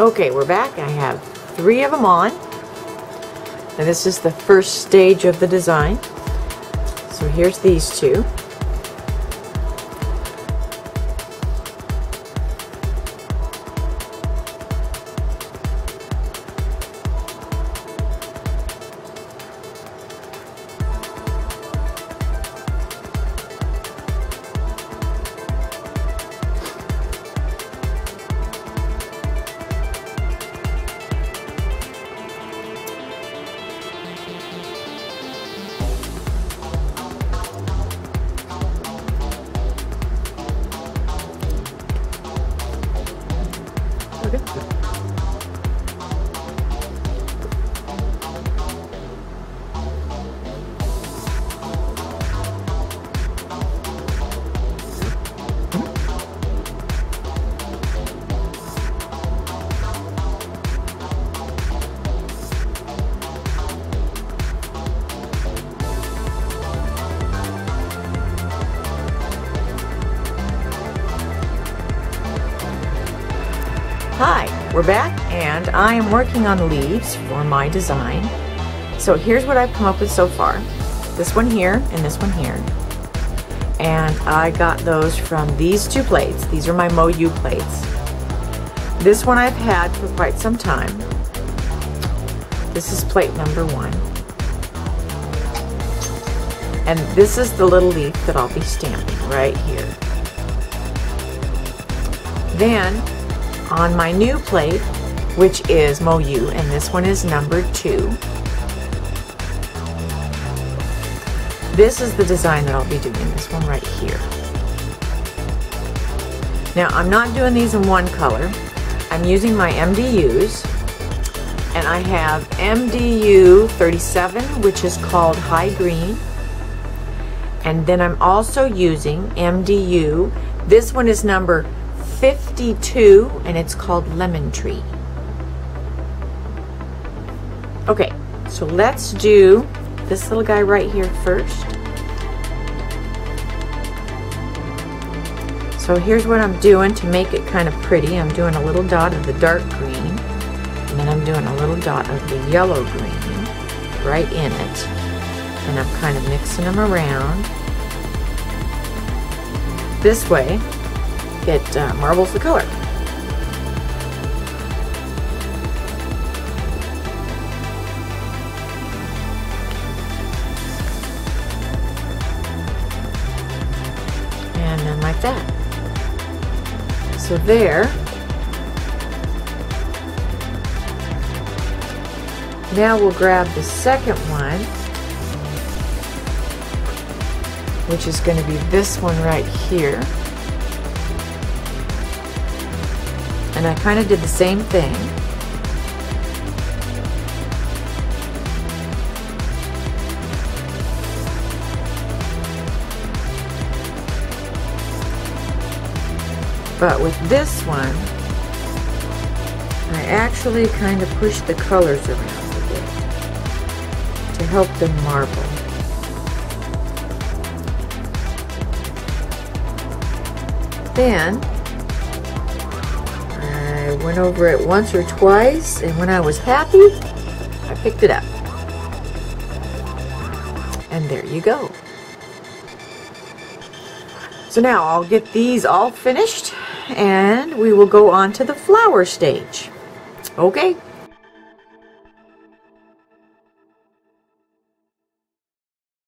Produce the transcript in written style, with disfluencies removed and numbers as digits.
Okay, we're back. I have three of them on. And this is the first stage of the design. So here's these two. Hi, we're back and I am working on leaves for my design. So here's what I've come up with so far. This one here and this one here. And I got those from these two plates. These are my MoYou plates. This one I've had for quite some time. This is plate number 1. And this is the little leaf that I'll be stamping right here. Then on my new plate, which is MoYou, and this one is number 2. This is the design that I'll be doing, this one right here. Now, I'm not doing these in one color. I'm using my MDUs, and I have MDU 37, which is called High Green, and then I'm also using MDU, this one is number 52, and it's called Lemon Tree. Okay, so let's do this little guy right here first. So here's what I'm doing to make it kind of pretty. I'm doing a little dot of the dark green, and then I'm doing a little dot of the yellow green right in it, and I'm kind of mixing them around this way. It marbles the color. And then like that. So there. Now we'll grab the second one, which is going to be this one right here. And I kind of did the same thing. But with this one, I actually kind of pushed the colors around a bit to help them marble. Then went over it once or twice, and when I was happy, I picked it up. And there you go. So now I'll get these all finished, and we will go on to the flower stage. Okay.